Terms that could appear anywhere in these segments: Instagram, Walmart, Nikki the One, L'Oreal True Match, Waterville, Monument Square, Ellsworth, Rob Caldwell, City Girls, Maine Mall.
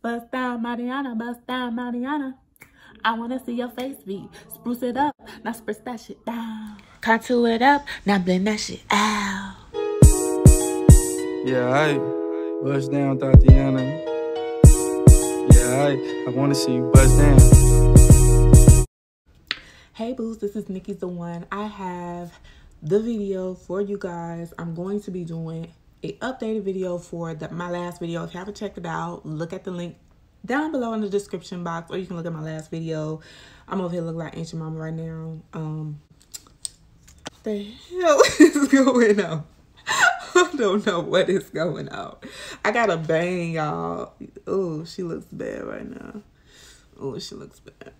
Bust down, Mariana, bust down, Mariana. I wanna see your face beat. Spruce it up, now spritz that shit down. Contour it up, now blend that shit out. Yeah, aight, bust down, Tatiana. Yeah, aight, I wanna see you bust down. Hey boos, this is Nikki the One. I have the video for you guys. I'm going to be doing an updated video for my last video. If you haven't checked it out, look at the link down below in the description box, or you can look at my last video. I'm over here looking like ancient mama right now. What the hell is going on? I don't know what is going on. I got a bang, y'all. Oh, she looks bad right now. Oh, she looks bad.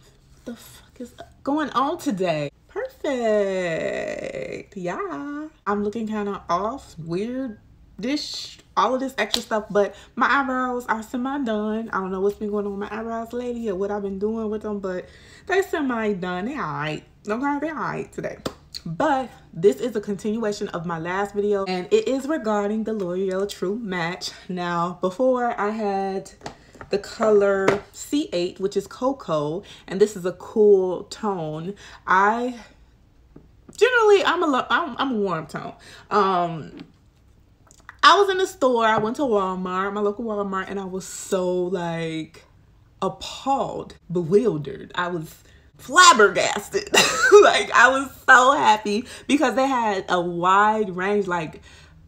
What the fuck is going on today? Perfect. Yeah, I'm looking kind of off, weird, dish, all of this extra stuff, but my eyebrows are semi-done. I don't know what's been going on with my eyebrows lately or what I've been doing with them, but they semi-done. They all right. Okay, they all right today. But this is a continuation of my last video, and it is regarding the L'Oreal True Match. Now, before I had the color C8, which is Cocoa, and this is a cool tone. I generally, I'm a warm tone. I was in the store, I went to Walmart, my local Walmart, and I was so like appalled, bewildered. I was flabbergasted. Like I was so happy because they had a wide range, like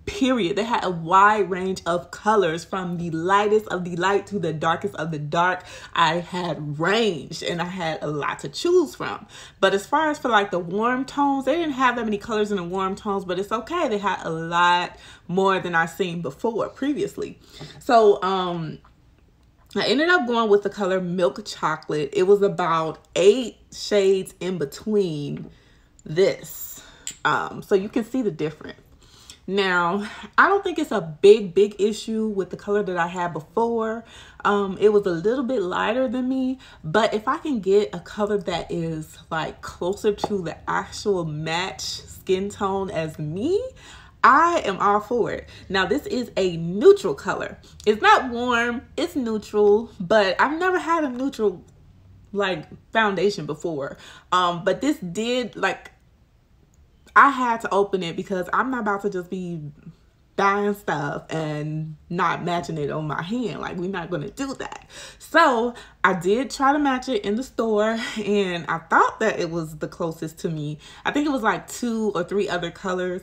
period. They had a wide range of colors from the lightest of the light to the darkest of the dark. I had range and I had a lot to choose from. But as far as for like the warm tones, they didn't have that many colors in the warm tones, but it's okay. They had a lot more than I've seen before previously. So I ended up going with the color Milk Chocolate. It was about 8 shades in between this. So you can see the difference. Now, I don't think it's a big issue with the color that I had before. It was a little bit lighter than me, but if I can get a color that is like closer to the actual match skin tone as me, I am all for it. Now, this is a neutral color. It's not warm, it's neutral, but I've never had a neutral like foundation before. But this did, like, I had to open it because I'm not about to just be buying stuff and not matching it on my hand. Like, we're not gonna do that. So I did try to match it in the store, and I thought that it was the closest to me. I think it was like 2 or 3 other colors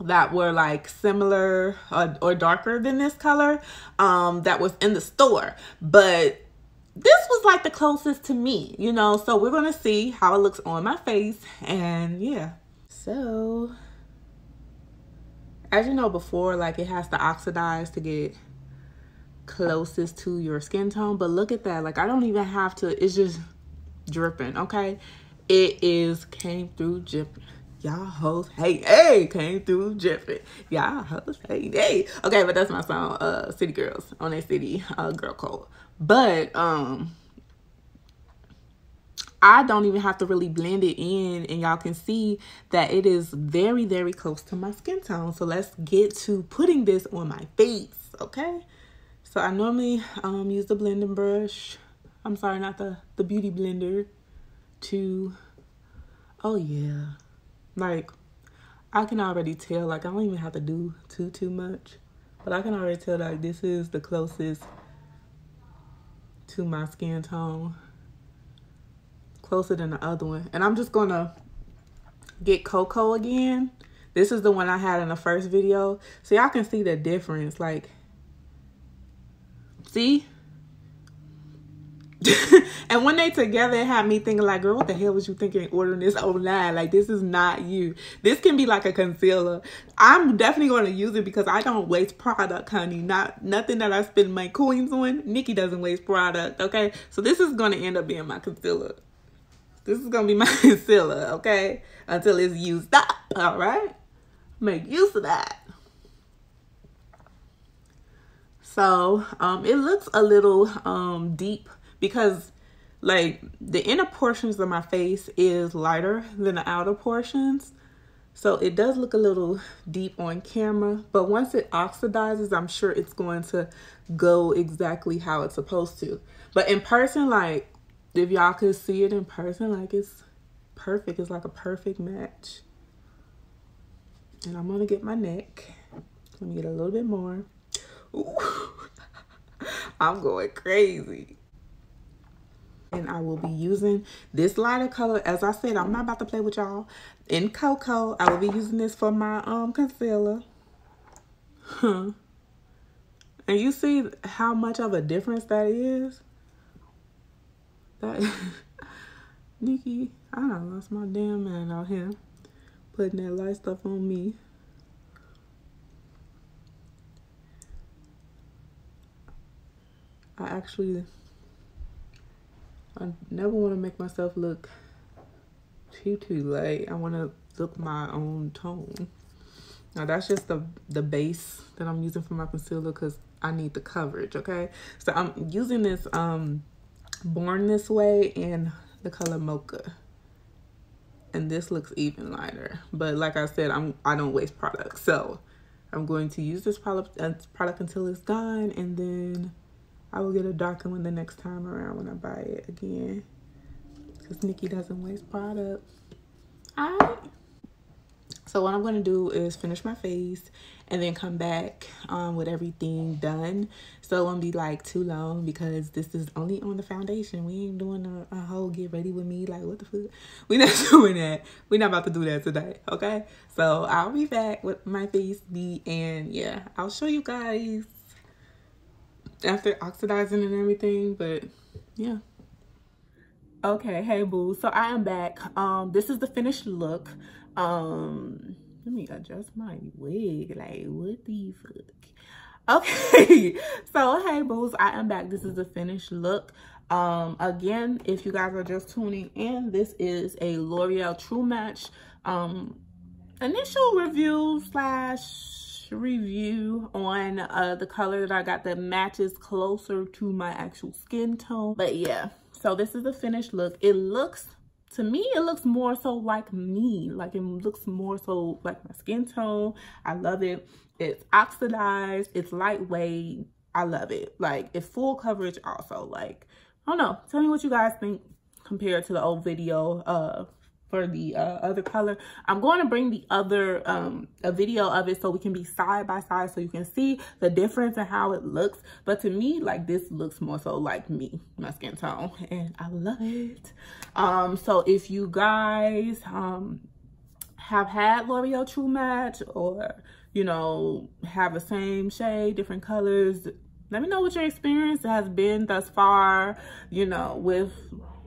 that were like similar or darker than this color that was in the store, but this was like the closest to me, you know. So we're gonna see how it looks on my face. And yeah, so as you know before, like it has to oxidize to get closest to your skin tone, but look at that, like I don't even have to, it's just dripping. Okay, it is came through dripping. Y'all hoes, hey, hey, came through Jeffrey. Y'all hoes, hey, hey. Okay, but that's my song, City Girls, on that City Girl Code. But I don't even have to really blend it in, and y'all can see that it is very, very close to my skin tone. So let's get to putting this on my face, okay? So I normally use the blending brush. I'm sorry, not the beauty blender to, oh yeah. Like, I can already tell, like, I don't even have to do too much. But I can already tell, like, this is the closest to my skin tone. Closer than the other one. And I'm just going to get Cocoa again. This is the one I had in the first video. So y'all can see the difference. Like, see? And when they together, it had me thinking like, girl, what the hell was you thinking ordering this online? Like, this is not you. This can be like a concealer. I'm definitely going to use it because I don't waste product, honey. Nothing that I spend my coins on. Nikki doesn't waste product, okay? So this is going to end up being my concealer. This is going to be my concealer, okay? Until it's used up, all right? Make use of that. So it looks a little deep, because like the inner portions of my face is lighter than the outer portions. So it does look a little deep on camera, but once it oxidizes, I'm sure it's going to go exactly how it's supposed to. But in person, like, if y'all could see it in person, like, it's perfect. It's like a perfect match. And I'm gonna get my neck. Let me get a little bit more. Ooh. I'm going crazy. And I will be using this lighter color. As I said, I'm not about to play with y'all. In Cocoa, I will be using this for my concealer. Huh. And you see how much of a difference that is? That Nikki, I done lost my damn man out here. Putting that light stuff on me. I never want to make myself look too light. I want to look my own tone. Now that's just the base that I'm using for my concealer because I need the coverage, okay? So I'm using this Born This Way and the color Mocha. And this looks even lighter. But like I said, I don't waste product. So I'm going to use this product until it's done, and then I will get a darker one the next time around when I buy it again. Because Nikki doesn't waste product. Alright. So what I'm going to do is finish my face and then come back with everything done. So it won't be like too long because this is only on the foundation. We ain't doing a whole get ready with me. Like, what the fuck? We're not doing that. We're not about to do that today. Okay? So I'll be back with my face beat, and yeah, I'll show you guys after oxidizing and everything. But yeah, okay, hey boo, so I am back. This is the finished look. Let me adjust my wig, like what the fuck. Okay, so hey boos, I am back. This is the finished look. Again, if you guys are just tuning in, this is a L'Oreal True Match initial review slash review on the color that I got that matches closer to my actual skin tone. But yeah, so this is the finished look. It looks, to me, it looks more so like me. Like, it looks more so like my skin tone. I love it. It's oxidized, it's lightweight, I love it. Like, it's full coverage also. Like, I don't know, tell me what you guys think compared to the old video for the other color. I'm going to bring the other a video of it so we can be side by side so you can see the difference and how it looks. But to me, like, this looks more so like me, my skin tone, and I love it. So if you guys have had L'Oreal True Match, or you know, have the same shade, different colors, let me know what your experience has been thus far, you know, with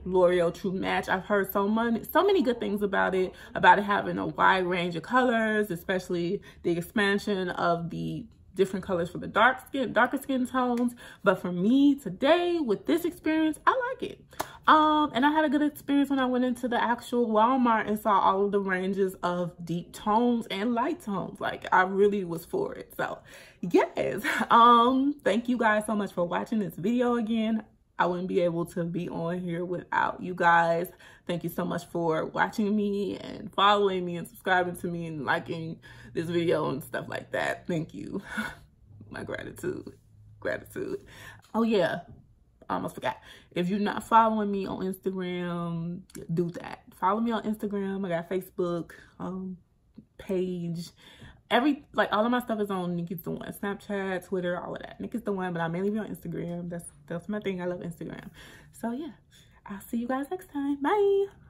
L'Oreal True Match. I've heard so many good things about it having a wide range of colors, especially the expansion of the different colors for the darker skin tones. But for me today, with this experience, I like it. And I had a good experience when I went into the actual Walmart and saw all of the ranges of deep tones and light tones. Like, I really was for it. So yes, thank you guys so much for watching this video again. I wouldn't be able to be on here without you guys. Thank you so much for watching me and following me and subscribing to me and liking this video and stuff like that. Thank you. My gratitude. Oh yeah, I almost forgot. If you're not following me on Instagram, do that. Follow me on Instagram. I got Facebook page. All of my stuff is on Nikki's the One. Snapchat, Twitter, all of that. Nikki's the One, but I mainly be on Instagram. That's my thing. I love Instagram. So yeah, I'll see you guys next time. Bye.